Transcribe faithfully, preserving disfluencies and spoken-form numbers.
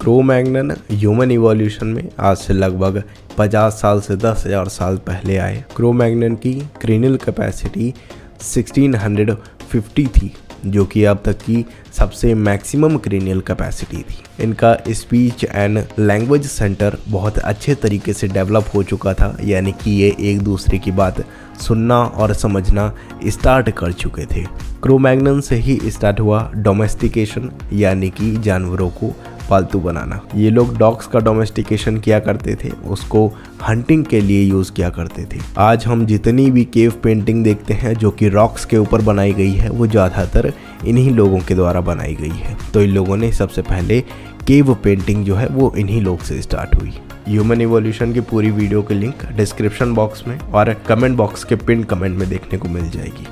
Cro-Magnon human evolution में आज से लगभग पचास साल से दस हज़ार साल पहले आए। क्रोमैग्नन की क्रैनियल कैपेसिटी सोलह सौ पचास थी, जो कि अब तक की सबसे मैक्सिमम क्रैनियल कैपेसिटी थी। इनका स्पीच एंड लैंग्वेज सेंटर बहुत अच्छे तरीके से डेवलप हो चुका था, यानी कि ये एक दूसरे की बात सुनना और समझना स्टार्ट कर चुके थे। क्रोमैग्नन से ही स्टार्ट हुआ डोमेस्टिकेशन, यानी कि जानवरों को पालतू बनाना। ये लोग डॉग्स का डोमेस्टिकेशन किया करते थे, उसको हंटिंग के लिए यूज़ किया करते थे। आज हम जितनी भी केव पेंटिंग देखते हैं जो कि रॉक्स के ऊपर बनाई गई है, वो ज़्यादातर इन्हीं लोगों के द्वारा बनाई गई है। तो इन लोगों ने सबसे पहले केव पेंटिंग जो है वो इन्हीं लोग से स्टार्ट हुई। ह्यूमन इवोल्यूशन की पूरी वीडियो की लिंक डिस्क्रिप्शन बॉक्स में और कमेंट बॉक्स के पिन कमेंट में देखने को मिल जाएगी।